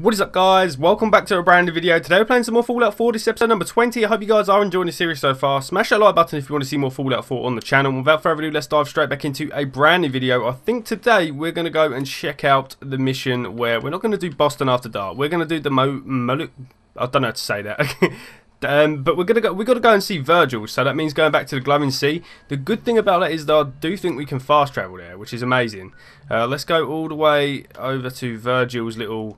What is up, guys? Welcome back to a brand new video. Today we're playing some more Fallout 4. This is episode number 20. I hope you guys are enjoying the series so far. Smash that like button if you want to see more Fallout 4 on the channel. Without further ado, let's dive straight back into a brand new video. I think today we're going to go and check out the mission where we're not going to do Boston After Dark. We're going to do the I don't know how to say that. But we've got to go and see Virgil, so that means going back to the Glowing Sea. The good thing about that is that I do think we can fast travel there, which is amazing. Let's go all the way over to Virgil's little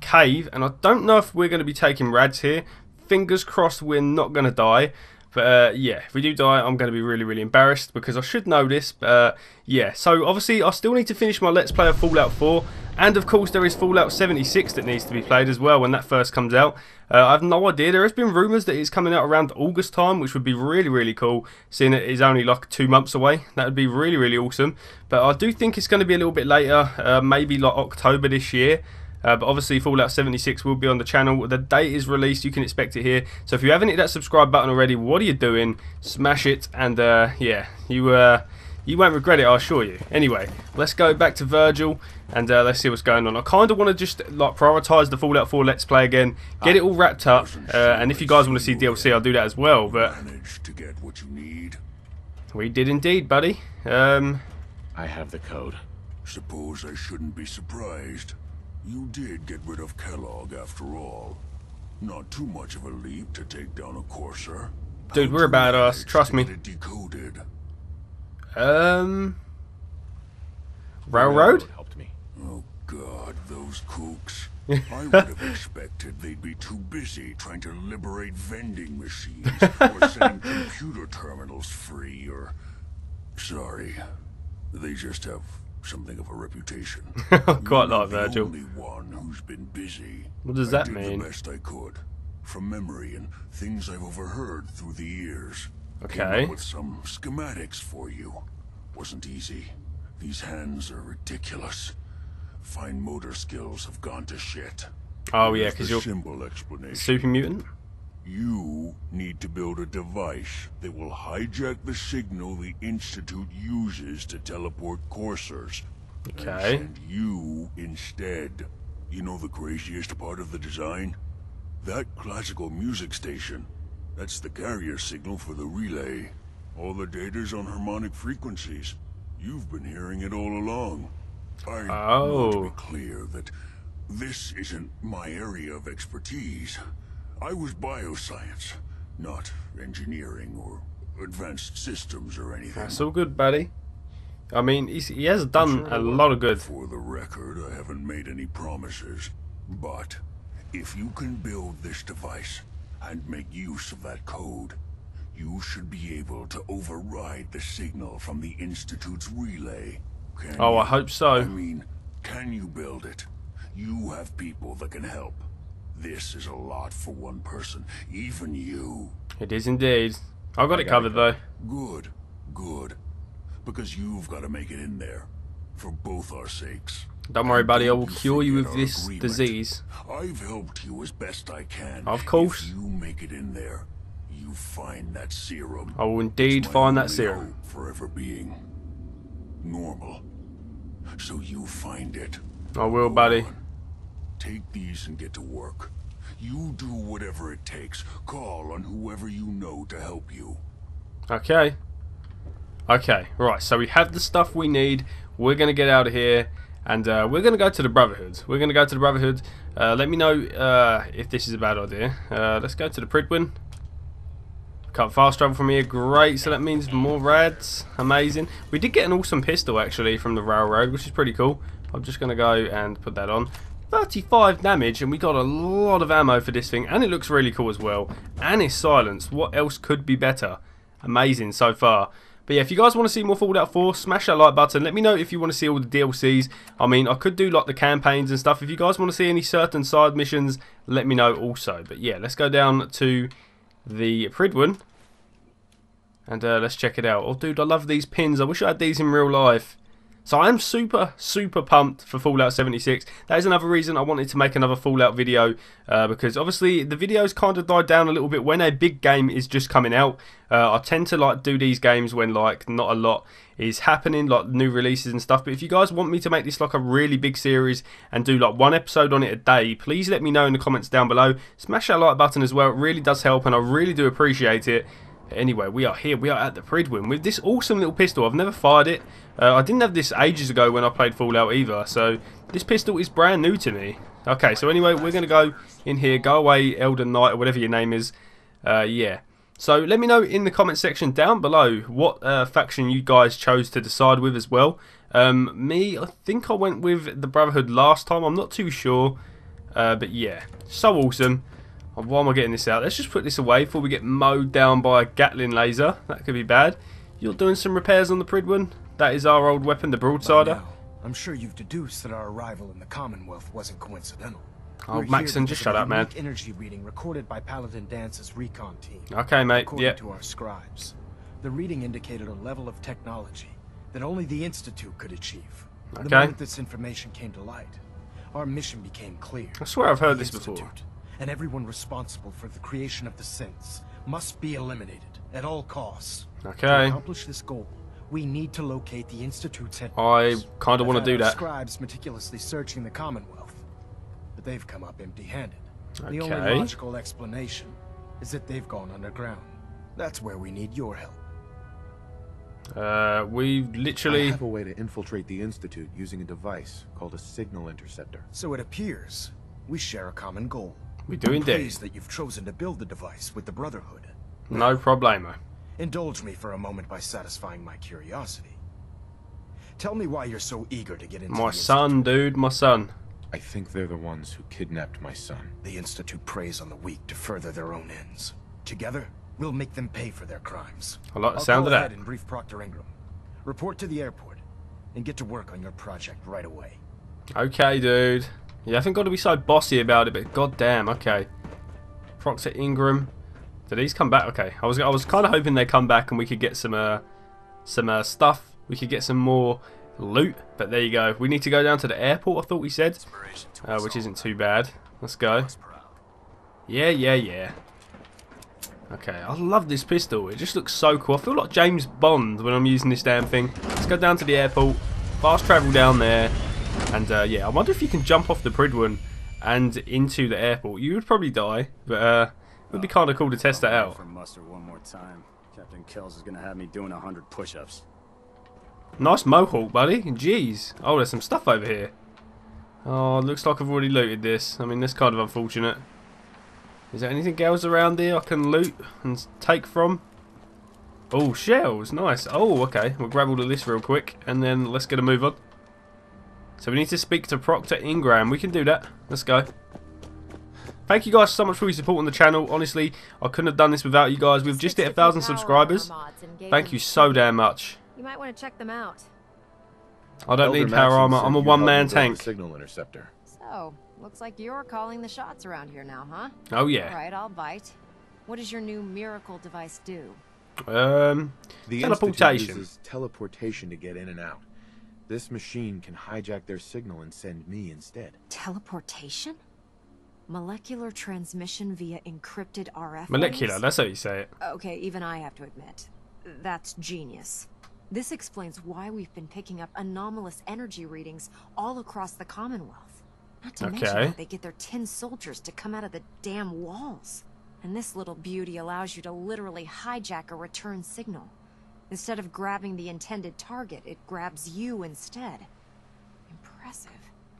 cave, and I don't know if we're going to be taking rads here. Fingers crossed we're not going to die, but yeah, if we do die I'm going to be really embarrassed, because I should know this, but yeah. So obviously I still need to finish my Let's Play of Fallout 4, and of course there is Fallout 76 that needs to be played as well when that first comes out. I have no idea. There has been rumours that it's coming out around August time, which would be really cool, seeing it is only like 2 months away. That would be really awesome, but I do think it's going to be a little bit later, maybe like October this year. But obviously Fallout 76 will be on the channel. The date is released, you can expect it here. So if you haven't hit that subscribe button already, what are you doing? Smash it, and yeah, you won't regret it, I assure you. Anyway, let's go back to Virgil, and let's see what's going on. I kind of want to just like prioritise the Fallout 4 Let's Play again, get it all wrapped up, and if you guys want to see DLC, I'll do that as well. But we did indeed, buddy. I have the code. Suppose I shouldn't be surprised. You did get rid of Kellogg after all. Not too much of a leap to take down a courser. Dude, we're badass, trust me. Decoded. Railroad helped me. Oh god, those kooks. I would have expected they'd be too busy trying to liberate vending machines or setting computer terminals free, or sorry. They just have something of a reputation. Quite like Virgil. Only one who's been busy. What does that mean? I did the best I could, from memory and things I've overheard through the years. Okay. Came up with some schematics for you. Wasn't easy. These hands are ridiculous. Fine motor skills have gone to shit. Oh yeah, because you're symbol explanation. Super Mutant. You need to build a device that will hijack the signal the Institute uses to teleport coursers. Okay. And you instead. You know the craziest part of the design? That classical music station. That's the carrier signal for the relay. All the data's on harmonic frequencies. You've been hearing it all along. I want to be clear that this isn't my area of expertise. I was bioscience, not engineering or advanced systems or anything. That's all good, buddy. I mean, he has done a lot of good. For the record, I haven't made any promises, but if you can build this device and make use of that code, you should be able to override the signal from the Institute's relay. Oh, I hope so. I mean, can you build it? You have people that can help. This is a lot for one person, even you. It is indeed. I've got it covered though. Good, good. Because you've got to make it in there. For both our sakes. Don't worry, buddy, I will cure you of this disease. I've helped you as best I can. Of course. If you make it in there, you find that serum. I will indeed find that serum. Forever being normal. So you find it. I will, buddy. Take these and get to work. You do whatever it takes. Call on whoever you know to help you. Okay. Okay, right, so we have the stuff we need. We're going to get out of here, and we're going to go to the Brotherhood. We're going to go to the Brotherhood. Let me know if this is a bad idea. Let's go to the Prydwen. Can't fast travel from here. Great, so that means more rads. Amazing. We did get an awesome pistol, actually, from the Railroad, which is pretty cool. I'm just going to go and put that on. 35 damage, and we got a lot of ammo for this thing, and it looks really cool as well, and it's silenced. What else could be better? Amazing so far. But yeah, if you guys want to see more Fallout 4, smash that like button. Let me know if you want to see all the DLCs. I mean, I could do like the campaigns and stuff. If you guys want to see any certain side missions, let me know also. But yeah, let's go down to the Prydwen, and let's check it out. Oh dude, I love these pins. I wish I had these in real life. So I'm super pumped for Fallout 76. That is another reason I wanted to make another Fallout video, because obviously the videos kind of died down a little bit when a big game is just coming out. I tend to like do these games when like not a lot is happening, like new releases and stuff. But if you guys want me to make this like a really big series and do like one episode on it a day, please let me know in the comments down below. Smash that like button as well, it really does help and I really do appreciate it. Anyway, we are here, we are at the Prydwen with this awesome little pistol. I've never fired it. I didn't have this ages ago when I played Fallout either, so this pistol is brand new to me. Okay, so anyway, we're going to go in here. Go away, Elder Knight, or whatever your name is. Yeah. So let me know in the comment section down below what faction you guys chose to decide with as well. Me, I think I went with the Brotherhood last time. I'm not too sure. But yeah, so awesome. Why am I getting this out? Let's just put this away before we get mowed down by a Gatling laser. That could be bad. You're doing some repairs on the Prydwen. That is our old weapon, the broadsider. Now, I'm sure you've deduced that our arrival in the Commonwealth wasn't coincidental. Oh, Maxon, just shut up, man. Energy reading recorded by Paladin Dance's recon team. Okay, mate. According to our scribes, the reading indicated a level of technology that only the Institute could achieve. Okay. The moment this information came to light, our mission became clear. I swear I've heard this before. And everyone responsible for the creation of the synths must be eliminated at all costs. Okay. To accomplish this goal, we need to locate the Institute's headquarters. I kind of want to do that. Scribes meticulously searching the Commonwealth, but they've come up empty-handed. Okay. The only logical explanation is that they've gone underground. That's where we need your help. We literally have a way to infiltrate the Institute using a device called a signal interceptor. So it appears we share a common goal. We do indeed. I'm pleased that you've chosen to build the device with the Brotherhood. No problemo. Indulge me for a moment by satisfying my curiosity. Tell me why you're so eager to get into my son, dude, my son. I think they're the ones who kidnapped my son. The Institute preys on the weak to further their own ends. Together, we'll make them pay for their crimes. I like the sound of that. I'll go ahead and brief Proctor Ingram. Report to the airport and get to work on your project right away. Okay, dude. You haven't got to be so bossy about it, but goddamn, okay. Proctor Ingram, did these come back? Okay, I was kind of hoping they come back and we could get some stuff. We could get some more loot. But there you go. We need to go down to the airport. I thought we said, which isn't too bad. Let's go. Yeah, yeah, yeah. Okay, I love this pistol. It just looks so cool. I feel like James Bond when I'm using this damn thing. Let's go down to the airport. Fast travel down there. And yeah, I wonder if you can jump off the Prydwen and into the airport. You would probably die, but it would be kind of cool to test that out. For muster one more time. Captain Kells is going to have me doing 100 push-ups. Nice mohawk, buddy. Jeez. Oh, there's some stuff over here. Oh, looks like I've already looted this. I mean, that's kind of unfortunate. Is there anything else around here I can loot and take from? Oh, shells. Nice. Oh, okay. We'll grab all of this real quick, and then let's get a move on. So we need to speak to Proctor Ingram. We can do that. Let's go. Thank you guys so much for your support on the channel. Honestly, I couldn't have done this without you guys. We've just hit 1,000 subscribers. Thank you so damn much. You might want to check them out. I don't need power armor. I'm a one-man tank. Signal interceptor. So, looks like you're calling the shots around here now, huh? Oh yeah. All right, I'll bite. What does your new miracle device do? The teleportation. Uses teleportation to get in and out. This machine can hijack their signal and send me instead. Teleportation? Molecular transmission via encrypted RF. Molecular, that's how you say it. Okay, even I have to admit, that's genius. This explains why we've been picking up anomalous energy readings all across the Commonwealth. Not to mention that they get their tin soldiers to come out of the damn walls. And this little beauty allows you to literally hijack a return signal. Instead of grabbing the intended target, it grabs you instead. Impressive.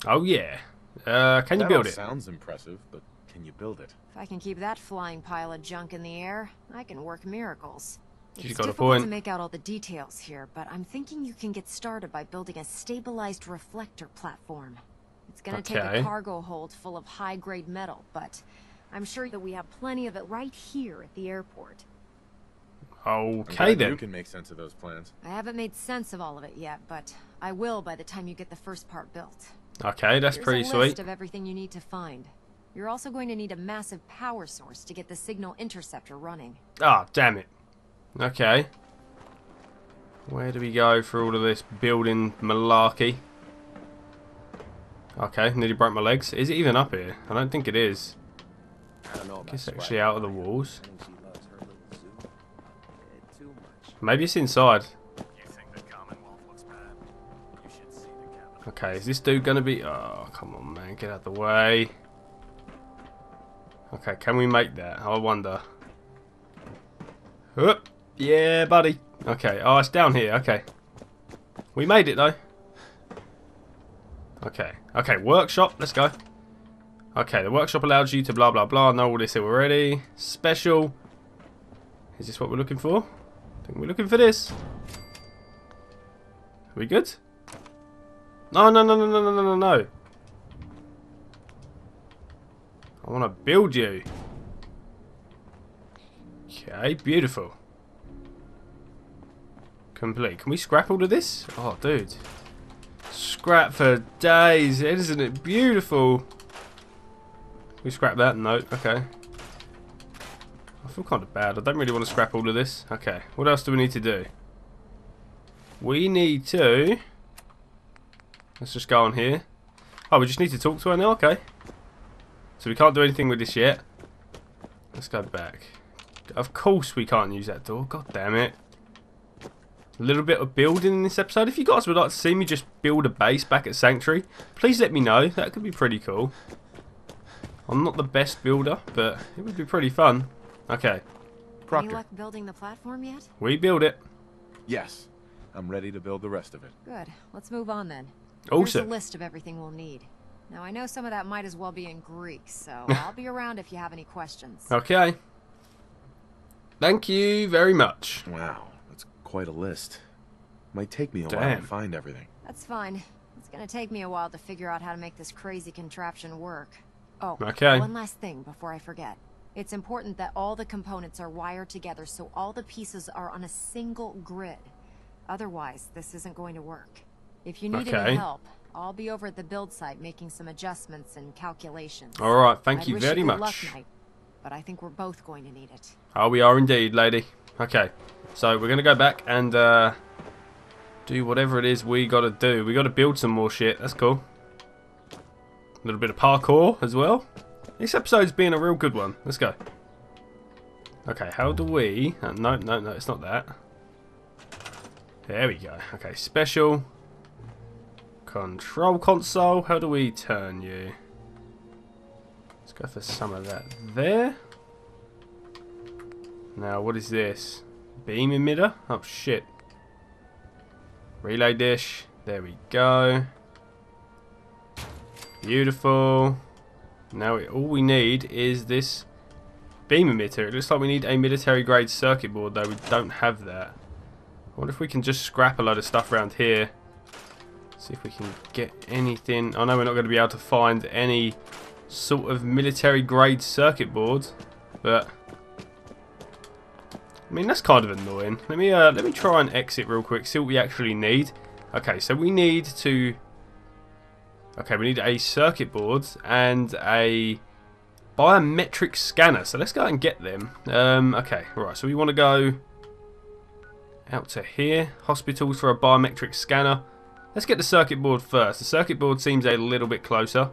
Oh yeah. Can you build it? Sounds impressive, but can you build it? If I can keep that flying pile of junk in the air, I can work miracles. It's difficult to make out all the details here, but I'm thinking you can get started by building a stabilized reflector platform. It's going to take a cargo hold full of high-grade metal, but I'm sure that we have plenty of it right here at the airport. Okay, then. You can make sense of those plans. I haven't made sense of all of it yet, but I will by the time you get the first part built. Okay, that's pretty sweet. Here's a list of everything you need to find. You're also going to need a massive power source to get the signal interceptor running. Ah, damn it. Okay. Where do we go for all of this building malarkey? Okay, nearly broke my legs. Is it even up here? I don't think it is. It's actually out of the walls. Maybe it's inside. Okay, is this dude gonna be... Oh, come on, man. Get out of the way. Okay, can we make that? I wonder. Whoop. Yeah, buddy. Okay, oh, it's down here. Okay. We made it, though. Okay. Okay, workshop. Let's go. Okay, the workshop allows you to blah, blah, blah. Know all this already. Special. Is this what we're looking for? I think we're looking for this. Are we good? No, no, no, no, no, no, no, no. I want to build you. Okay, beautiful. Complete. Can we scrap all of this? Oh, dude. Scrap for days. Isn't it beautiful? Can we scrap that? No. Okay. I feel kind of bad. I don't really want to scrap all of this. Okay. What else do we need to do? We need to... Let's just go on here. Oh, we just need to talk to her now? Okay. So we can't do anything with this yet. Let's go back. Of course we can't use that door. God damn it. A little bit of building in this episode. If you guys would like to see me just build a base back at Sanctuary, please let me know. That could be pretty cool. I'm not the best builder, but it would be pretty fun. Okay. Proctor. Any luck building the platform yet? We build it. Yes. I'm ready to build the rest of it. Good. Let's move on then. Also, here's a list of everything we'll need. Now I know some of that might as well be in Greek, so I'll be around if you have any questions. Okay. Thank you very much. Wow, that's quite a list. Might take me a while to find everything. That's fine. It's gonna take me a while to figure out how to make this crazy contraption work. Oh, okay. One last thing before I forget. It's important that all the components are wired together so all the pieces are on a single grid. Otherwise, this isn't going to work. If you need any help, I'll be over at the build site making some adjustments and calculations. All right, thank you very much. But I think we're both going to need it. Oh, we are indeed, lady. Okay, so we're going to go back and do whatever it is we got to do. We got to build some more shit. That's cool. A little bit of parkour as well. This episode's been a real good one. Let's go. Okay, how do we... no, no, no, it's not that. There we go. Okay, special... Control console, how do we turn you? Let's go for some of that there. Now, what is this? Beam emitter? Oh, shit. Relay dish. There we go. Beautiful. Now, all we need is this beam emitter. It looks like we need a military-grade circuit board, though we don't have that. I wonder if we can just scrap a load of stuff around here. See if we can get anything. I know we're not going to be able to find any sort of military grade circuit board, but I mean that's kind of annoying. Let me try and exit real quick. See what we actually need. Okay, so we need to. Okay, we need a circuit board and a biometric scanner. So let's go and get them. Okay, all right. So we want to go out to here. Hospitals for a biometric scanner. Let's get the circuit board first. The circuit board seems a little bit closer.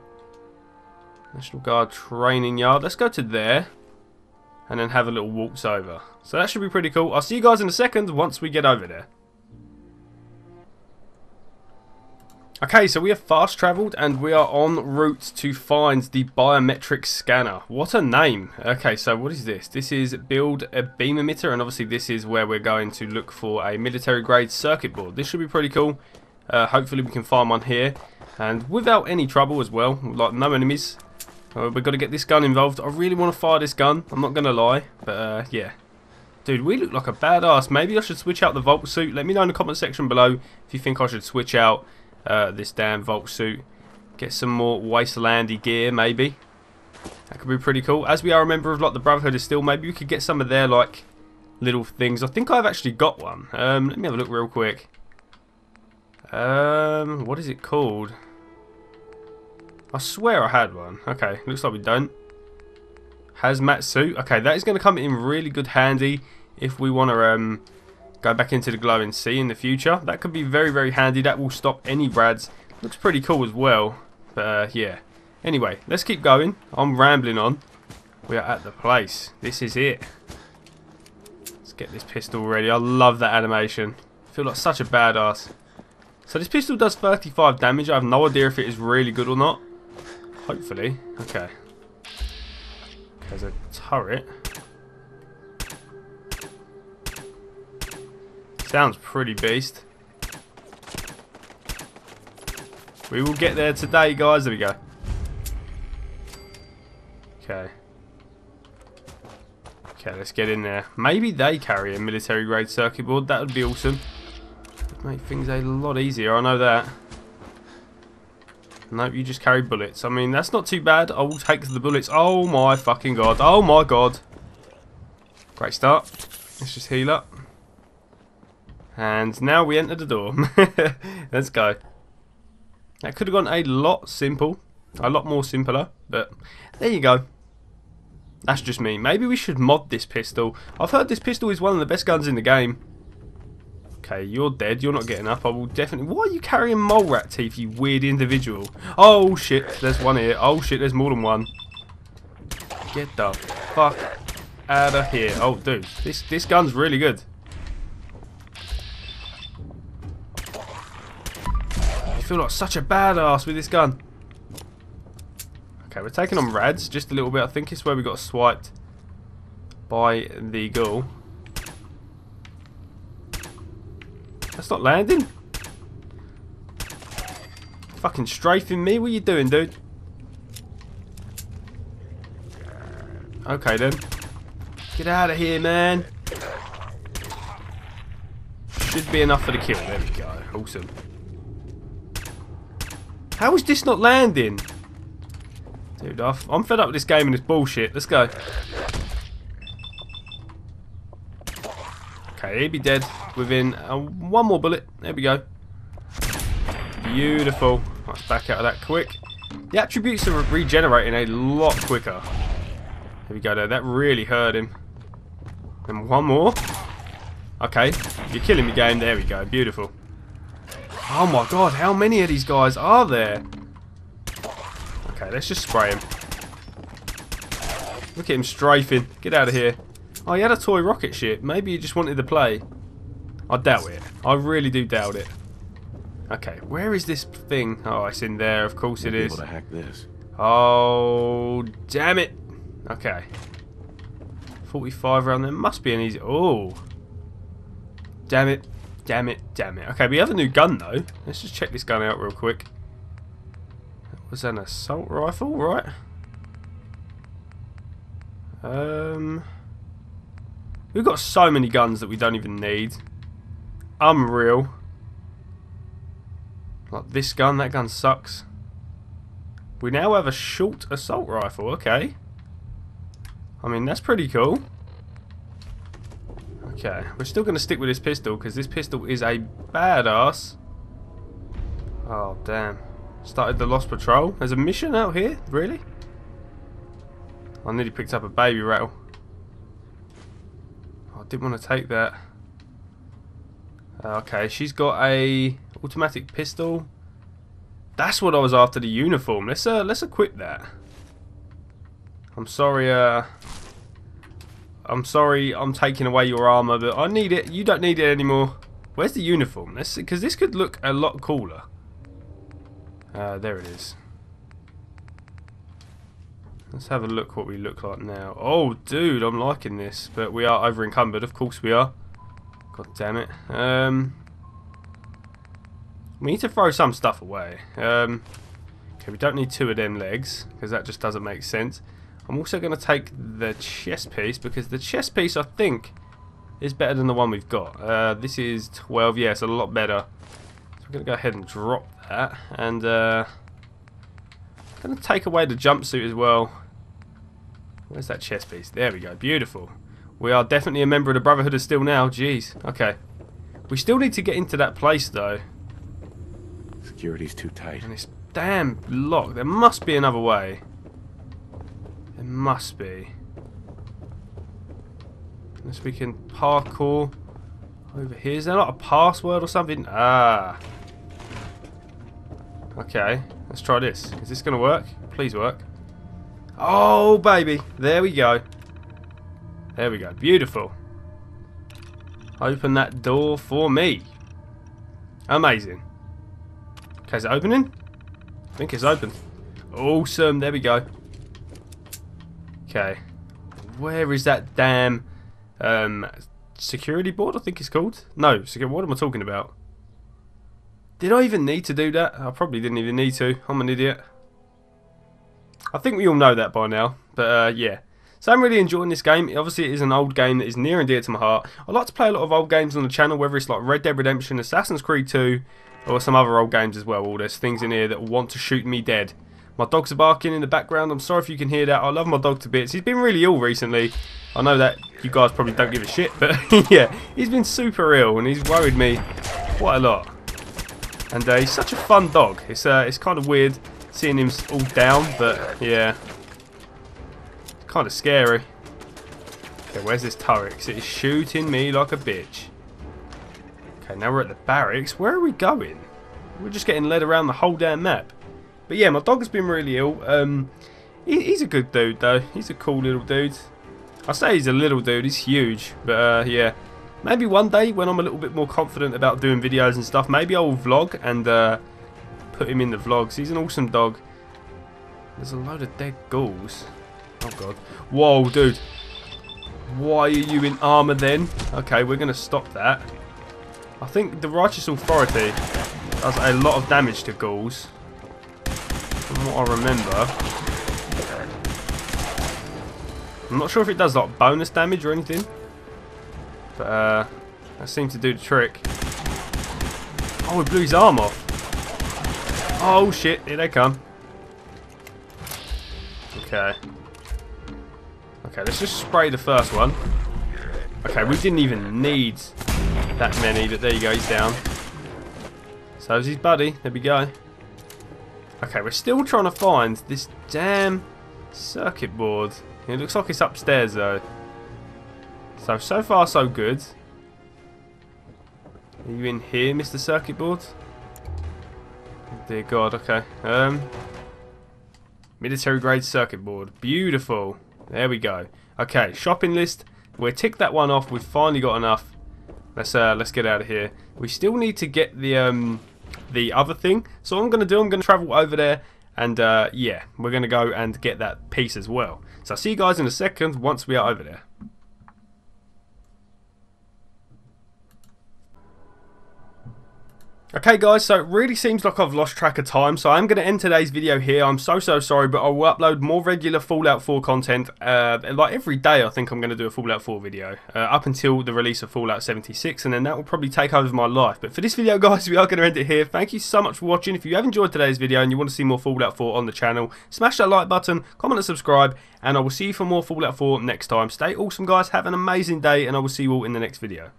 National Guard Training Yard. Let's go to there. And then have a little waltz over. So that should be pretty cool. I'll see you guys in a second once we get over there. Okay, so we have fast travelled and we are en route to find the biometric scanner. What a name. Okay, so what is this? This is build a beam emitter. And obviously this is where we're going to look for a military grade circuit board. This should be pretty cool. Hopefully we can find one here and without any trouble as well, like no enemies. We've got to get this gun involved. I really want to fire this gun, I'm not going to lie, but yeah. Dude, we look like a badass. Maybe I should switch out the vault suit. Let me know in the comment section below if you think I should switch out this damn vault suit. Get some more wastelandy gear maybe. That could be pretty cool. As we are a member of like the Brotherhood of Steel, maybe we could get some of their like little things. I think I've actually got one. Let me have a look real quick. What is it called? I swear I had one. Okay, looks like we don't. Hazmat suit. Okay, that is going to come in really good handy if we want to go back into the Glowing Sea in the future. That could be very, very handy. That will stop any rads. Looks pretty cool as well. But yeah. Anyway, let's keep going. I'm rambling on. We are at the place. This is it. Let's get this pistol ready. I love that animation. I feel like such a badass. So this pistol does 35 damage. I have no idea if it is really good or not. Hopefully. Okay. There's a turret. Sounds pretty beast. We will get there today, guys. There we go. Okay. Okay, let's get in there. Maybe they carry a military grade circuit board. That would be awesome. It'd make things a lot easier, I know that. Nope, you just carry bullets. I mean, that's not too bad. I will take the bullets. Oh my fucking god. Oh my god. Great start. Let's just heal up. And now we enter the door. Let's go. That could have gone a lot simple. A lot more simpler. But there you go. That's just me. Maybe we should mod this pistol. I've heard this pistol is one of the best guns in the game. Okay, you're dead. You're not getting up. I will definitely... Why are you carrying mole rat teeth, you weird individual? Oh, shit. There's one here. Oh, shit. There's more than one. Get the fuck out of here. Oh, dude. This gun's really good. I feel like such a badass with this gun. Okay, we're taking on rads just a little bit. I think it's where we got swiped by the ghoul. That's not landing. Fucking strafing me. What are you doing, dude? Okay, then. Get out of here, man. Should be enough for the kill. There we go. Awesome. How is this not landing? Dude, I'm fed up with this game and this bullshit. Let's go. Okay, he'd be dead within one more bullet. There we go. Beautiful. Let's back out of that quick. The attributes are regenerating a lot quicker. There we go there. That really hurt him. And one more. Okay. You're killing me, game. There we go. Beautiful. Oh my god. How many of these guys are there? Okay, let's just spray him. Look at him strafing. Get out of here. Oh, he had a toy rocket ship. Maybe he just wanted to play. I doubt it. I really do doubt it. Okay, where is this thing? Oh, it's in there. Of course it is. Able to hack this. Oh, damn it. Okay. 45 around there. Must be an easy... Oh. Damn it. Damn it. Damn it. Okay, we have a new gun, though. Let's just check this gun out real quick. That was an assault rifle, right? We've got so many guns that we don't even need. Unreal. Like this gun, that gun sucks. We now have a short assault rifle, okay. I mean, that's pretty cool. Okay, we're still going to stick with this pistol because this pistol is a badass. Oh, damn. Started the Lost Patrol. There's a mission out here? Really? I nearly picked up a baby rattle. Didn't want to take that. Okay, she's got a automatic pistol. That's what I was after, the uniform. Let's equip that. I'm sorry I'm taking away your armor, but I need it. You don't need it anymore. Where's the uniform? Because this could look a lot cooler. There it is. Let's have a look what we look like now. Oh, dude, I'm liking this. But we are over encumbered. Of course we are. God damn it. We need to throw some stuff away. Okay, we don't need two of them legs. Because that just doesn't make sense. I'm also going to take the chest piece. Because the chest piece, I think, is better than the one we've got. This is 12. Yeah, it's a lot better. So we're going to go ahead and drop that. And... I'm going to take away the jumpsuit as well. Where's that chest piece? There we go. Beautiful. We are definitely a member of the Brotherhood of Steel now. Jeez. Okay. We still need to get into that place, though. Security's too tight. And it's damn locked. There must be another way. There must be. Unless we can parkour Over here, is there not a password or something? Ah. Okay, let's try this. Is this going to work? Please work. Oh, baby. There we go. There we go. Beautiful. Open that door for me. Amazing. Okay, is it opening? I think it's open. Awesome. There we go. Okay. Where is that damn security board, I think it's called? No, what am I talking about? Did I even need to do that? I probably didn't even need to. I'm an idiot. I think we all know that by now. But yeah. So I'm really enjoying this game. Obviously it is an old game that is near and dear to my heart. I like to play a lot of old games on the channel, whether it's like Red Dead Redemption, Assassin's Creed 2, or some other old games as well. All there's things in here that want to shoot me dead. My dogs are barking in the background. I'm sorry if you can hear that. I love my dog to bits. He's been really ill recently. I know that you guys probably don't give a shit, but yeah, he's been super ill and he's worried me quite a lot. And he's such a fun dog. It's kind of weird seeing him all down, but yeah, it's kind of scary. Okay, where's this turret? 'Cause it's shooting me like a bitch. Okay, now we're at the barracks. Where are we going? We're just getting led around the whole damn map. But yeah, my dog's been really ill. He's a good dude though. He's a cool little dude. I say he's a little dude. He's huge, but yeah. Maybe one day when I'm a little bit more confident about doing videos and stuff, maybe I'll vlog and put him in the vlogs. He's an awesome dog. There's a load of dead ghouls. Oh god. Whoa, dude. Why are you in armor then? Okay, we're gonna stop that. I think the Righteous Authority does a lot of damage to ghouls, from what I remember. I'm not sure if it does like bonus damage or anything, but that seems to do the trick. Oh, he blew his arm off. Oh shit, here they come. Okay. Okay, let's just spray the first one. Okay, we didn't even need that many, but there you go, he's down. So is his buddy, there we go. Okay, we're still trying to find this damn circuit board. It looks like it's upstairs though. So far so good. Are you in here, Mr. Circuit Board? Oh, dear God, okay. Military grade circuit board. Beautiful. There we go. Okay, shopping list. We'll tick that one off. We've finally got enough. Let's get out of here. We still need to get the other thing. So what I'm going to do, I'm going to travel over there and yeah, we're going to go and get that piece as well. So I'll see you guys in a second once we are over there. Okay guys, so it really seems like I've lost track of time, so I'm going to end today's video here. I'm so sorry, but I will upload more regular Fallout 4 content. Like every day I think I'm going to do a Fallout 4 video, up until the release of Fallout 76, and then that will probably take over my life. But for this video guys, we are going to end it here. Thank you so much for watching. If you have enjoyed today's video and you want to see more Fallout 4 on the channel, smash that like button, comment and subscribe, and I will see you for more Fallout 4 next time. Stay awesome guys, have an amazing day, and I will see you all in the next video.